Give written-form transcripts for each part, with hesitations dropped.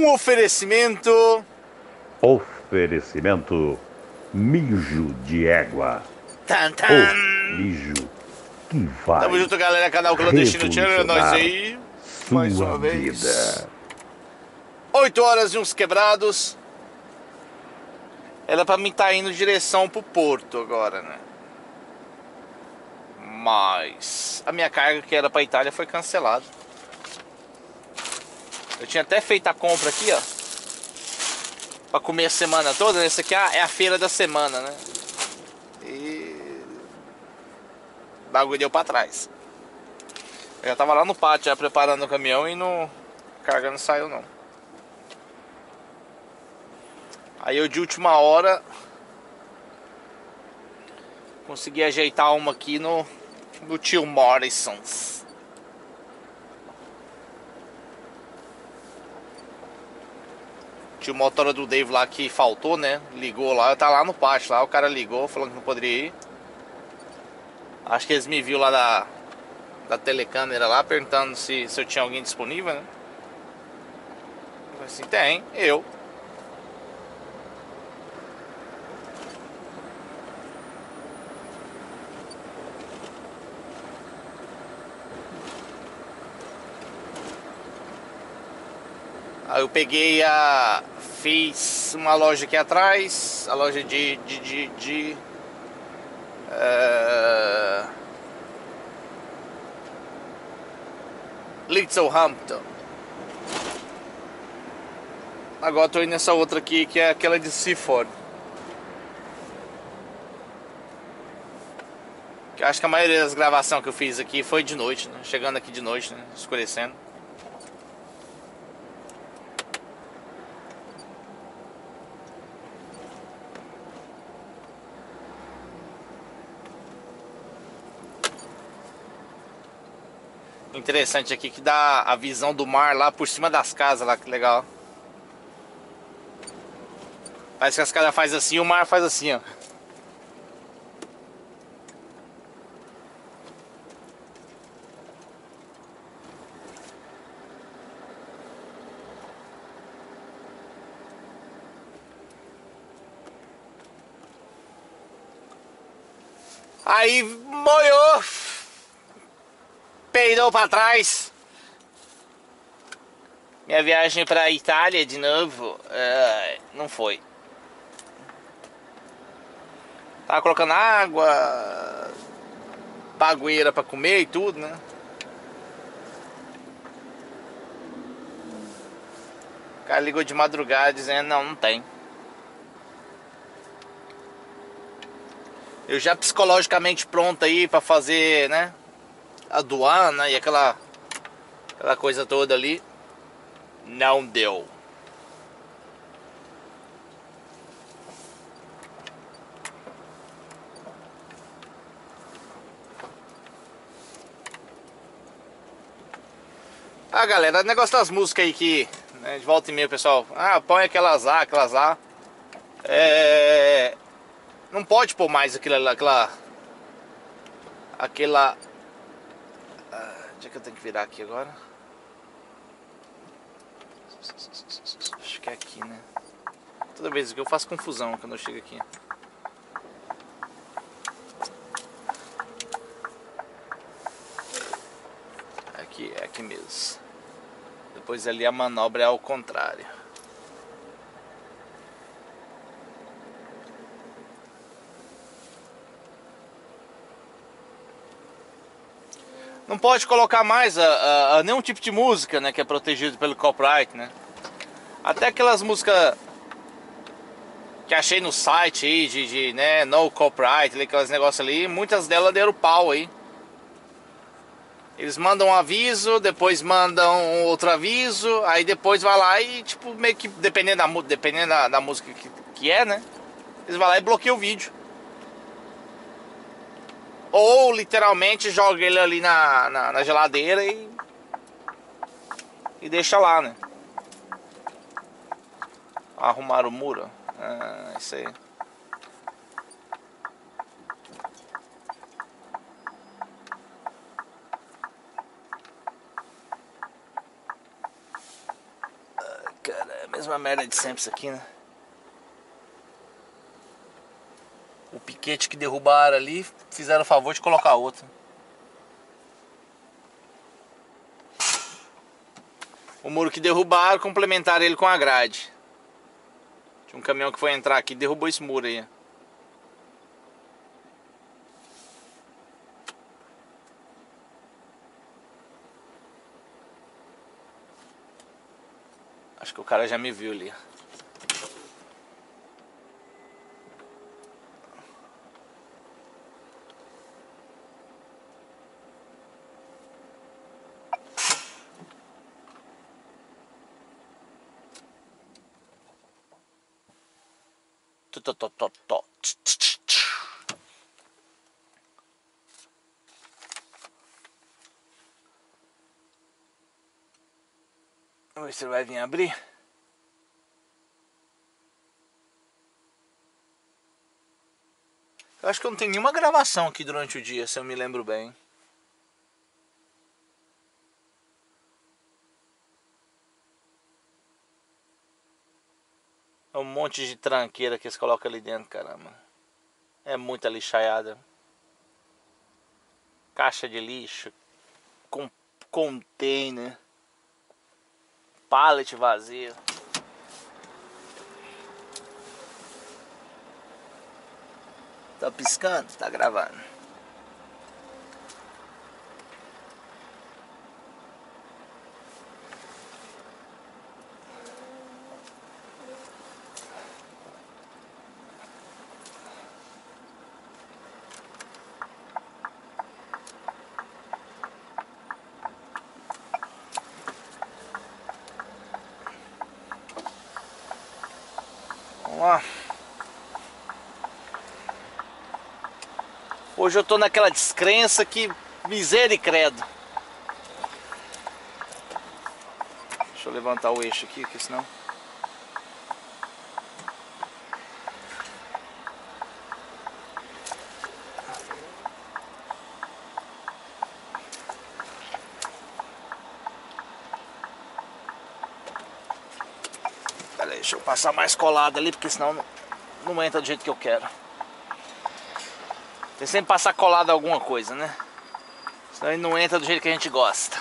Um oferecimento... Oferecimento... Mijo de égua. O mijo que vai... Tamo junto, galera. Canal Clandestino Channel, nós aí. Mais uma vez. 8 horas e uns quebrados. Era pra mim estar indo direção pro porto agora, né? Mas a minha carga que era pra Itália foi cancelada. Eu tinha até feito a compra aqui, ó, pra comer a semana toda. Essa aqui é a feira da semana, né? E o bagulho deu pra trás. Eu já tava lá no pátio, já preparando o caminhão e não... a carga não saiu, não. Aí eu de última hora consegui ajeitar uma aqui no tio Morrison's. Tinha o motora do Dave lá que faltou, né? Ligou lá, tá lá no pátio lá, o cara ligou falando que não poderia ir. Acho que eles me viram lá da telecâmera lá, perguntando se eu tinha alguém disponível, né? Eu falei assim, tem, eu. Aí eu peguei fiz uma loja aqui atrás, a loja de Little Hampton. Agora tô indo nessa outra aqui, que é aquela de Seaford, que acho que a maioria das gravações que eu fiz aqui foi de noite, né? Chegando aqui de noite, né? Escurecendo. Interessante aqui que dá a visão do mar lá por cima das casas lá, que legal. Parece que as casas fazem assim e o mar faz assim, ó. Aí molhou! Peidou pra trás. Minha viagem pra Itália de novo não foi. Tava colocando água, bagueira pra comer e tudo, né? O cara ligou de madrugada dizendo não tem. Eu já psicologicamente pronto aí pra fazer, né, aduana e aquela coisa toda ali. Não deu. Ah, galera, o negócio das músicas aí que, né, de volta e meia, pessoal, põe aquelas lá. Não pode pôr mais aquela onde é que eu tenho que virar aqui agora? Acho que é aqui, né? Toda vez que eu faço confusão quando eu chego aqui. Aqui, é aqui mesmo. Depois ali a manobra é ao contrário. Não pode colocar mais nenhum tipo de música, né, que é protegido pelo copyright, né? Até aquelas músicas que achei no site aí, né, no copyright, aqueles negócios ali, muitas delas deram pau aí. Eles mandam um aviso, depois mandam outro aviso, aí depois vai lá e, tipo, meio que dependendo da música que é, né, eles vão lá e bloqueiam o vídeo. Ou literalmente joga ele ali na geladeira e deixa lá, né? Arrumar o muro. Isso aí. Caralho. Mesma merda de sempre isso aqui, né? O piquete que derrubaram ali, fizeram o favor de colocar outro. O muro que derrubaram, complementaram ele com a grade. Tinha um caminhão que foi entrar aqui e derrubou esse muro aí. Acho que o cara já me viu ali. Vamos ver se ele vai vir abrir. Eu acho que eu não tenho nenhuma gravação aqui durante o dia, se eu me lembro bem. É um monte de tranqueira que eles colocam ali dentro, caramba. É muita lixaiada. Caixa de lixo. Container. Pallet vazio. Tá piscando? Tá gravando. Hoje eu tô naquela descrença que misericredo. Deixa eu levantar o eixo aqui, que senão... Pera aí, deixa eu passar mais colado ali, porque senão não entra do jeito que eu quero. Tem sempre passar colado alguma coisa, né? Senão ele não entra do jeito que a gente gosta.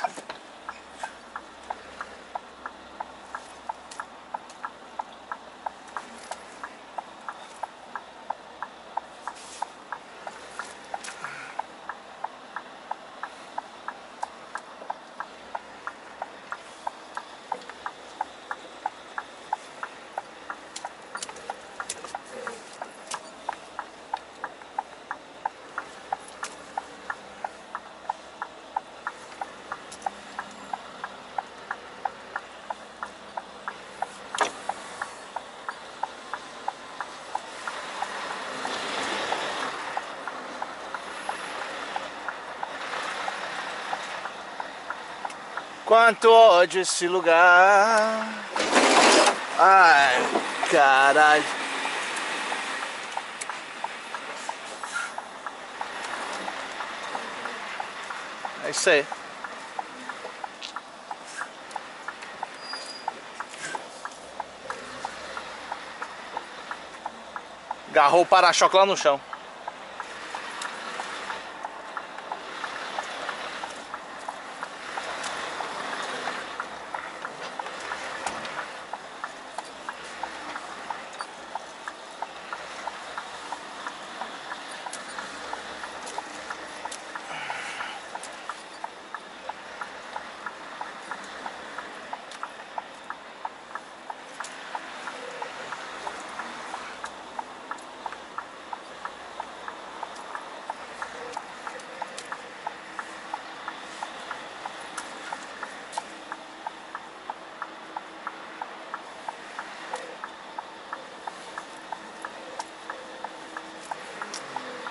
Quanto ódio esse lugar. Ai, caralho. É isso aí. Agarrou o para-choque lá no chão.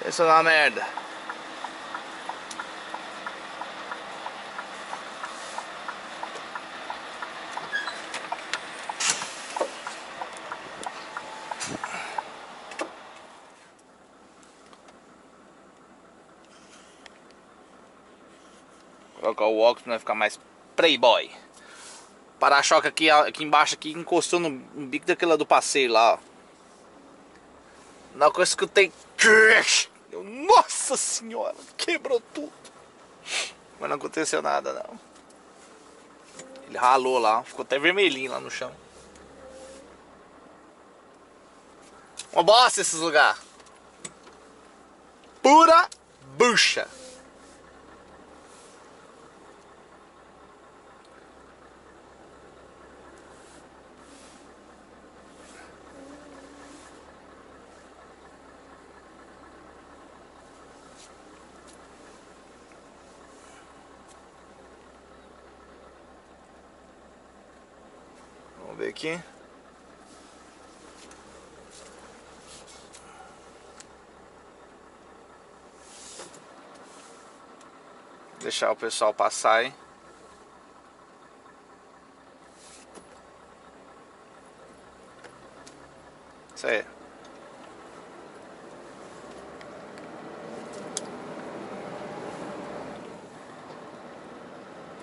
Isso é uma merda. Vou colocar o óculos pra não ficar mais playboy. Para-choque aqui embaixo aqui, encostou no bico daquela do passeio lá, ó. Na hora que eu escutei, eu, nossa senhora, quebrou tudo. Mas não aconteceu nada não. Ele ralou lá, ficou até vermelhinho lá no chão. Uma bosta esses lugares. Pura bucha. Vamos ver aqui. Deixar o pessoal passar, hein? Isso aí.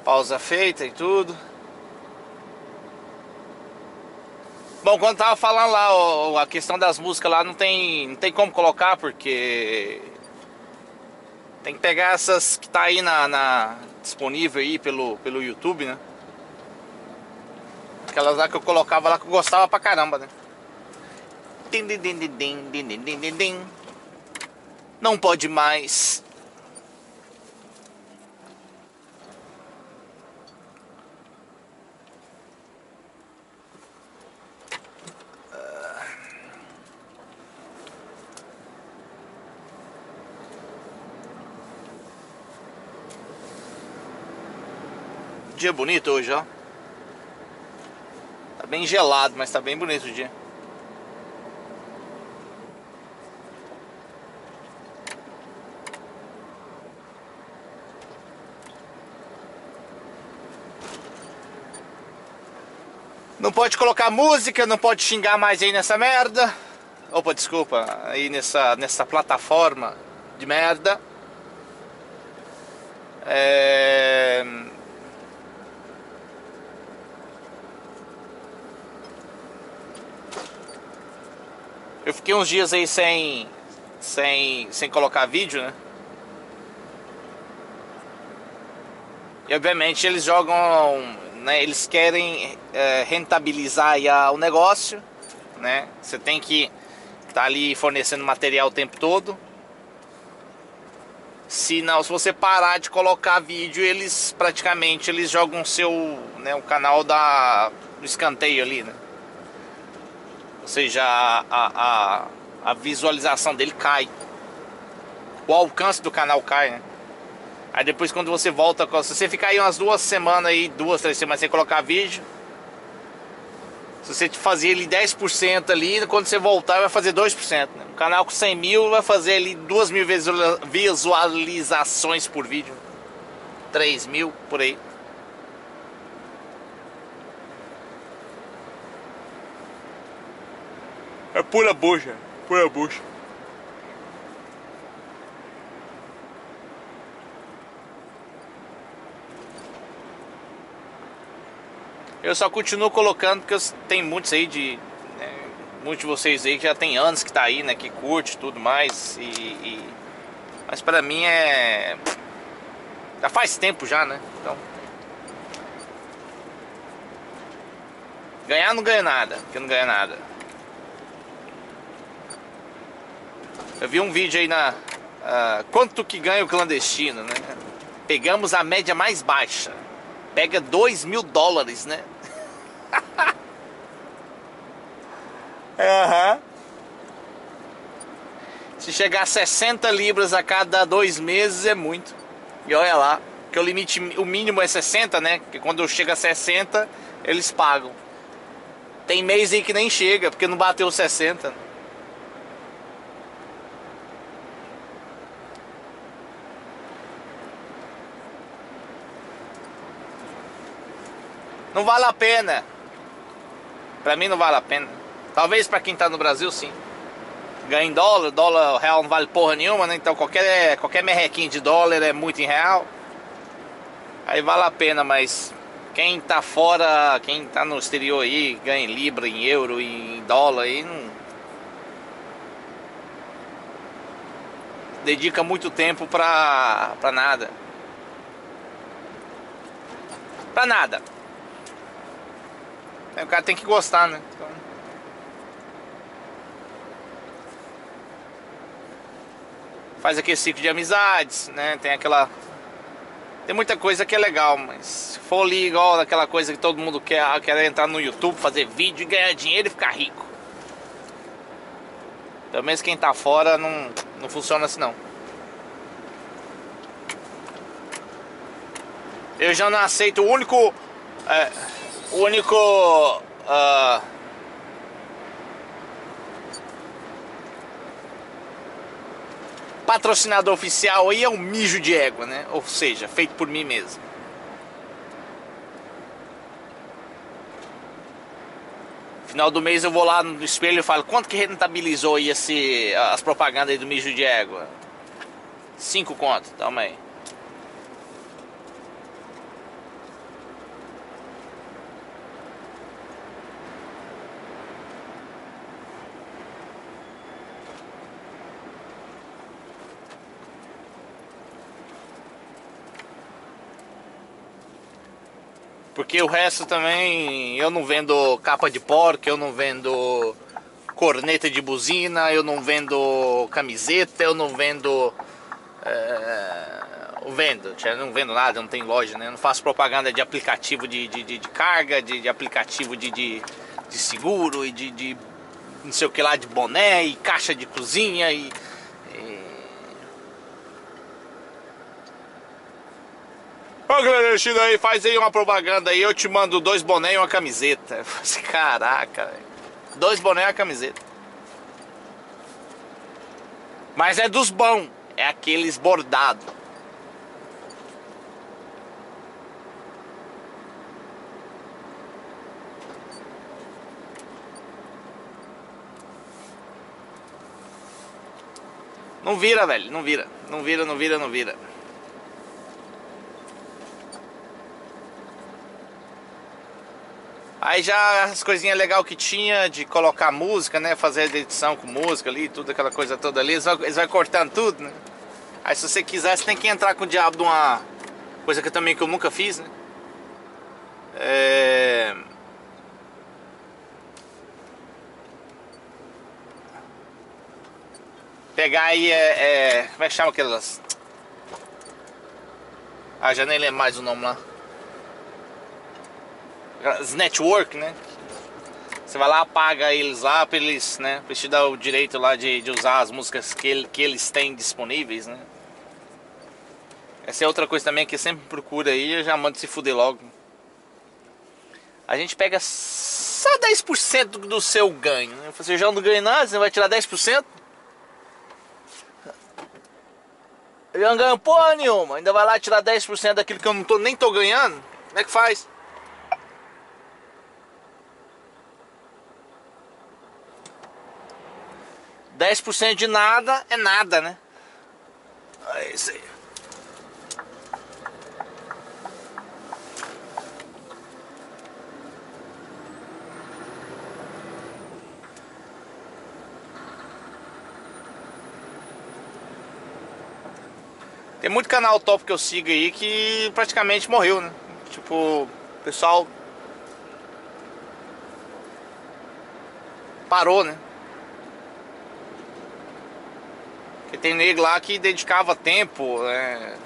Pausa feita e tudo. Bom, quando tava falando lá, ó, a questão das músicas lá, não tem como colocar, porque... tem que pegar essas que tá aí disponível aí pelo YouTube, né? Aquelas lá que eu colocava lá que eu gostava pra caramba, né? Não pode mais. Dia bonito hoje, ó. Tá bem gelado, mas tá bem bonito o dia. Não pode colocar música, não pode xingar mais aí nessa merda. Opa, desculpa, aí nessa plataforma de merda. Eu fiquei uns dias aí sem colocar vídeo, né? E obviamente eles jogam, né? Eles querem rentabilizar aí o negócio, né? Você tem que estar ali fornecendo material o tempo todo. Se você parar de colocar vídeo, eles praticamente jogam o seu, né? O canal do escanteio ali, né? Ou seja, a visualização dele cai. O alcance do canal cai, né? Aí depois quando você volta, se você ficar aí umas 2 semanas aí, 2, 3 semanas sem colocar vídeo, se você fazer ele 10% ali, quando você voltar vai fazer 2%, né? Um canal com 100 mil vai fazer ali 2.000 visualizações por vídeo, 3.000 por aí. É pura bucha, pura bucha. Eu só continuo colocando porque tem muitos aí muitos de vocês aí que já tem anos que tá aí, né? Que curte tudo mais mas pra mim já faz tempo já, né? Então... ganhar não ganha nada, porque não ganha nada. Eu vi um vídeo aí quanto que ganha o clandestino, né? Pegamos a média mais baixa. Pega $2.000, né? Uhum. Se chegar a 60 libras a cada 2 meses é muito. E olha lá, que o mínimo é 60, né? Porque quando chega a 60, eles pagam. Tem mês aí que nem chega, porque não bateu 60, né? Não vale a pena. Pra mim não vale a pena. Talvez pra quem tá no Brasil sim. Ganha em dólar, real não vale porra nenhuma, né? Então qualquer merrequinho de dólar é muito em real. Aí vale a pena, mas Quem tá fora, quem tá no exterior aí, ganha em libra, em euro, em dólar aí, não... dedica muito tempo pra nada. Pra nada. Aí o cara tem que gostar, né? Então... faz aquele ciclo de amizades, né? Tem aquela... tem muita coisa que é legal, mas se for ali igual aquela coisa que todo mundo quer entrar no YouTube, fazer vídeo e ganhar dinheiro e ficar rico. Pelo menos quem tá fora não funciona assim não. Eu já não aceito o único... patrocinador oficial aí é um mijo de égua, né? Ou seja, feito por mim mesmo. Final do mês eu vou lá no espelho e falo: quanto que rentabilizou aí as propagandas aí do mijo de égua? 5 conto, toma aí. Porque o resto também, eu não vendo capa de porco, eu não vendo corneta de buzina, eu não vendo camiseta, eu não vendo... eu não vendo nada, eu não tenho loja, né? Eu não faço propaganda de aplicativo de carga, de aplicativo de seguro, e de não sei o que lá, de boné, e caixa de cozinha, Ô, Clandestino aí, faz aí uma propaganda aí, eu te mando 2 boné e uma camiseta. Caraca, velho. 2 boné e uma camiseta. Mas é dos bons, é aqueles bordados. Não vira, velho, não vira. Não vira, não vira, não vira. Aí já as coisinhas legais que tinha de colocar música, né? Fazer a edição com música ali, tudo aquela coisa toda ali. Eles vão cortando tudo, né? Aí se você quiser, você tem que entrar com o diabo de uma... coisa que também que eu nunca fiz, né? Pegar aí... como é que chama aquelas... Ah, já nem lembro mais o nome lá. Network, né? Você vai lá, paga eles lá pra eles, né? Pra eles te dar o direito lá de usar as músicas que eles têm disponíveis, né? Essa é outra coisa também que sempre procura aí, eu já mando se fuder logo. A gente pega só 10% do seu ganho, né? Você já não ganha nada, você vai tirar 10%? Eu não ganho porra nenhuma, ainda vai lá tirar 10% daquilo que eu nem tô ganhando? Como é que faz? %de nada é nada, né? É isso aí. Tem muito canal top que eu sigo aí que praticamente morreu, né? Tipo, o pessoal parou, né? Tem nego lá que dedicava tempo, né?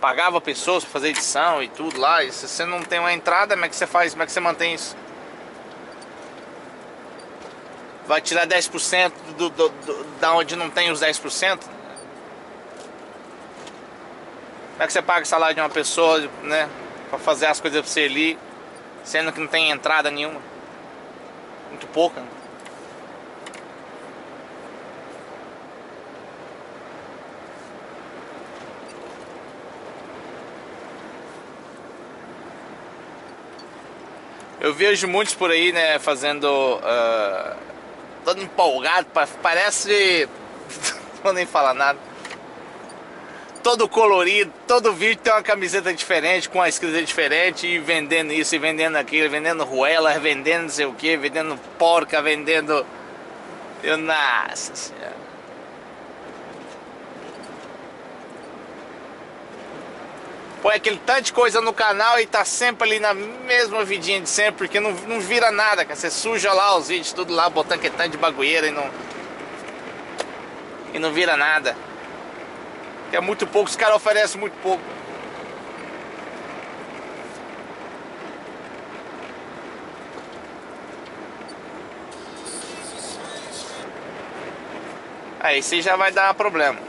Pagava pessoas pra fazer edição e tudo lá. E se você não tem uma entrada, como é que você faz? Como é que você mantém isso? Vai tirar 10% da onde não tem os 10%? Como é que você paga o salário de uma pessoa, né? Pra fazer as coisas pra você ali, sendo que não tem entrada nenhuma. Muito pouca, né? Eu vejo muitos por aí, né, fazendo, todo empolgado, parece, não vou nem falar nada, todo colorido, todo vídeo tem uma camiseta diferente, com uma escrita diferente, e vendendo isso, e vendendo aquilo, vendendo ruelas, vendendo não sei o que, vendendo porca, vendendo... Eu, nossa senhora. Põe aquele tanto de coisa no canal e tá sempre ali na mesma vidinha de sempre, porque não vira nada, cara. Você suja lá os vídeos, tudo lá, botando aquele tanto de bagulheira e não vira nada. Que é muito pouco, os caras oferecem muito pouco. Aí você já vai dar problema.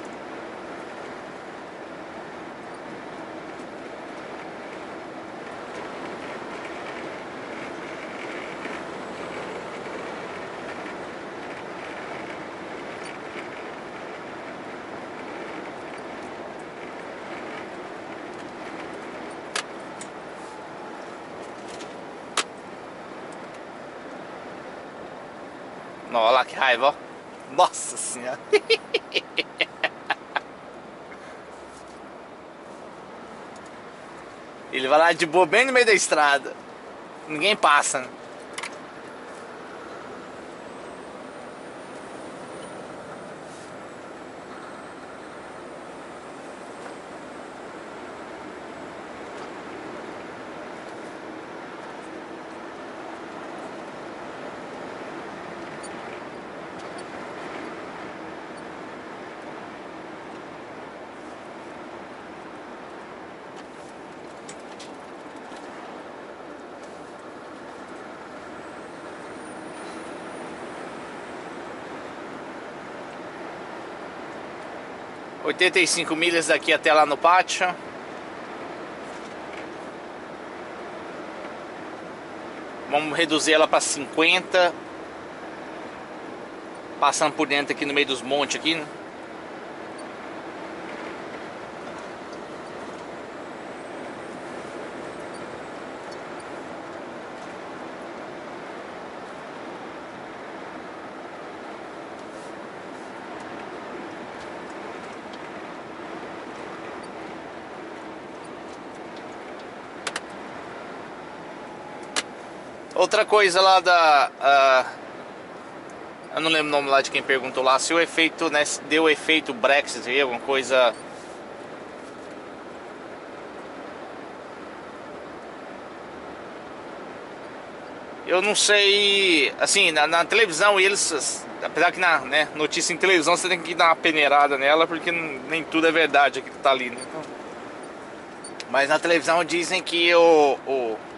Não, olha lá que raiva, ó. Nossa senhora. Ele vai lá de boa bem no meio da estrada. Ninguém passa, né? $85 daqui até lá no pátio. Vamos reduzir ela para 50. Passando por dentro aqui no meio dos montes aqui, né? Outra coisa lá da... eu não lembro o nome lá de quem perguntou lá, se o efeito, né, se deu efeito Brexit aí, alguma coisa... Eu não sei... Assim, na televisão eles... Apesar que na, né, notícia em televisão você tem que dar uma peneirada nela, porque nem tudo é verdade aqui que tá ali, né? Então, mas na televisão dizem que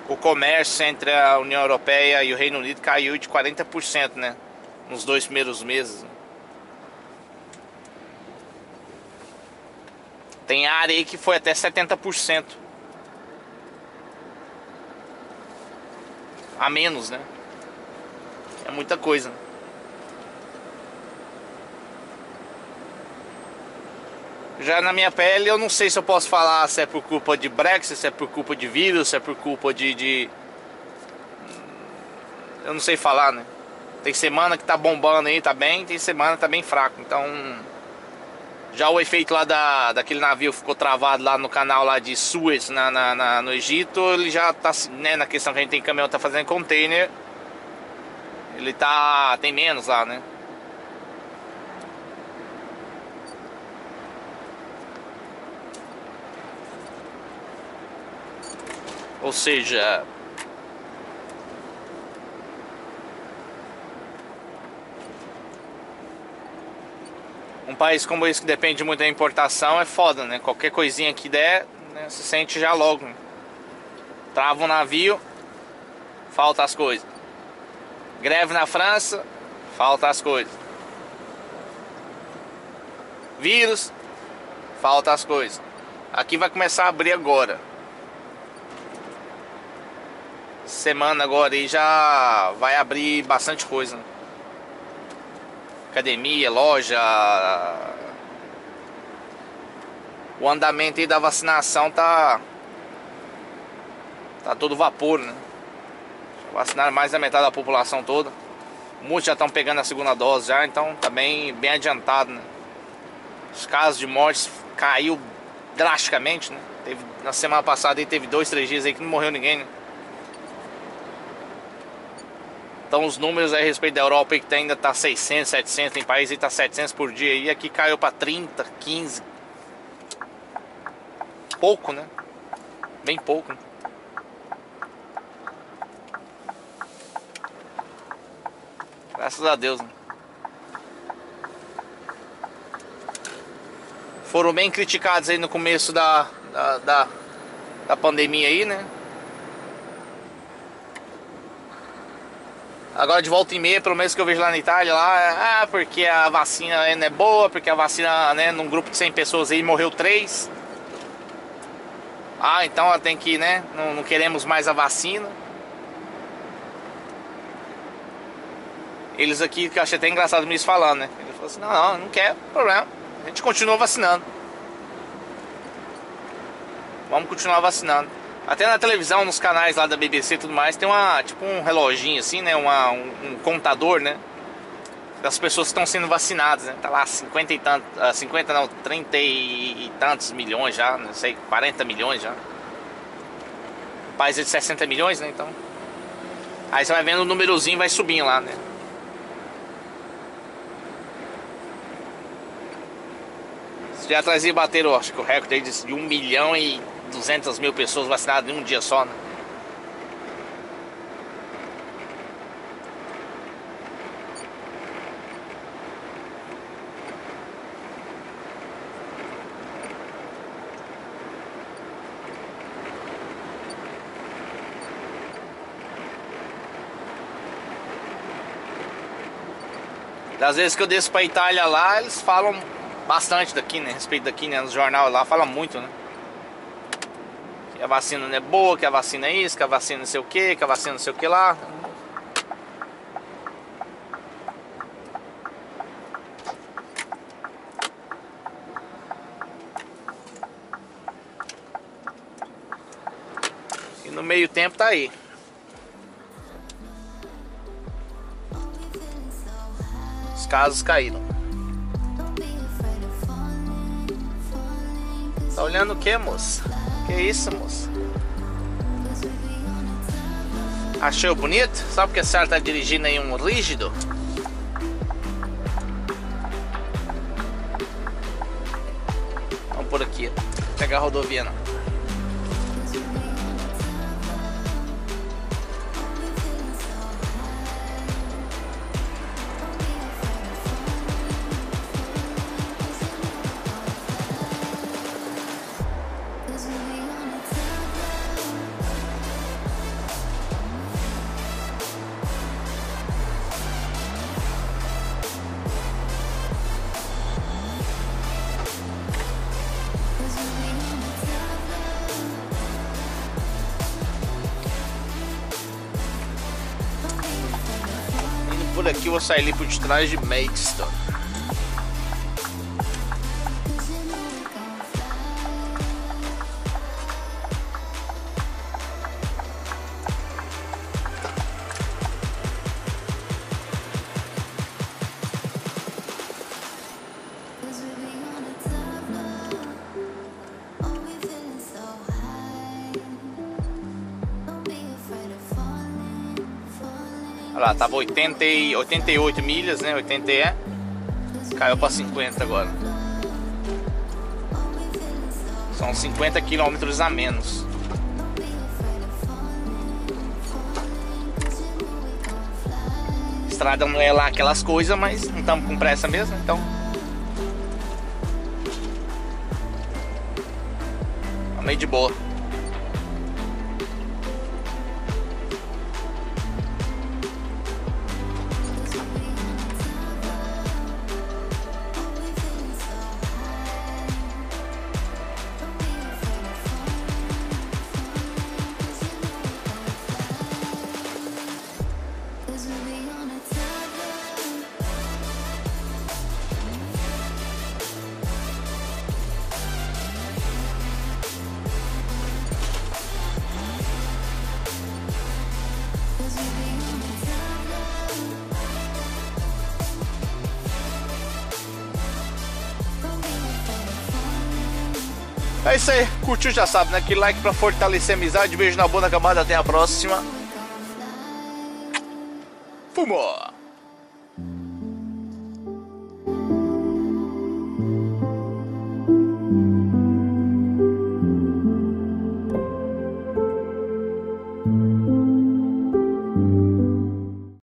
o comércio entre a União Europeia e o Reino Unido caiu de 40%, né? Nos 2 primeiros meses. Tem área aí que foi até 70%. A menos, né? É muita coisa, né? Já na minha pele, eu não sei se eu posso falar se é por culpa de Brexit, se é por culpa de vírus, se é por culpa de... Eu não sei falar, né? Tem semana que tá bombando aí, tá bem, tem semana que tá bem fraco. Então, já o efeito lá daquele navio que ficou travado lá no canal lá de Suez, no Egito, ele já tá, né, na questão que a gente tem caminhão, tá fazendo container, ele tá... tem menos lá, né? Ou seja, um país como esse que depende muito da importação é foda, né? Qualquer coisinha que der, né, se sente já logo, né? Trava um navio, falta as coisas. Greve na França, falta as coisas. Vírus, falta as coisas. Aqui vai começar a abrir agora. Semana agora aí já vai abrir bastante coisa, né? Academia, loja. O andamento aí da vacinação tá todo vapor, né? Vacinaram mais da metade da população toda. Muitos já estão pegando a segunda dose já, então tá bem adiantado, né? Os casos de mortes caiu drasticamente, né? Teve, na semana passada aí teve 2, 3 dias aí que não morreu ninguém, né? Então os números aí a respeito da Europa aí, que ainda tá 600, 700, tem país aí tá 700 por dia aí, aqui caiu para 30, 15. Pouco, né? Bem pouco, né? Graças a Deus, né? Foram bem criticados aí no começo da pandemia aí, né? Agora de volta e meia, pelo menos que eu vejo lá na Itália, lá, porque a vacina não é boa, porque a vacina, né, num grupo de 100 pessoas aí morreu 3. Ah, então ela tem que, né, não queremos mais a vacina. Eles aqui, que eu achei até engraçado eles falando, né? Ele falou assim, não quer, problema. A gente continua vacinando. Vamos continuar vacinando. Até na televisão, nos canais lá da BBC e tudo mais, tem uma, tipo um reloginho assim, né? Um contador, né? Das pessoas que estão sendo vacinadas, né? Tá lá 50 e tantos, 50 não, 30 e tantos milhões já, não sei, 40 milhões já. O país é de 60 milhões, né? Então, aí você vai vendo o númerozinho, vai subindo lá, né? E atrás aí bateram, acho que o recorde aí de 1.200.000 pessoas vacinadas em um dia só, né? Das vezes que eu desço pra Itália lá, eles falam bastante daqui, né? Respeito daqui, né? No jornal lá fala muito, né? Que a vacina não é boa, que a vacina é isso, que a vacina não sei o que, que a vacina não sei o que lá. E no meio tempo tá aí. Os casos caíram. Tá olhando o que, moça? Que isso, moça? Achei bonito? Só porque a senhora tá dirigindo aí um rígido? Vamos por aqui, ó. Pegar a rodovia, não. Por aqui eu vou sair ali por detrás de Maidstone. Olha lá, tava 88 milhas, né? 80 é. Caiu para 50 agora. São 50 quilômetros a menos. Estrada não é lá aquelas coisas, mas não estamos com pressa mesmo, então. Tá meio de boa. É isso aí, curtiu já sabe, né? Aquele like pra fortalecer a amizade, beijo na bunda, camada, até a próxima. Fumo!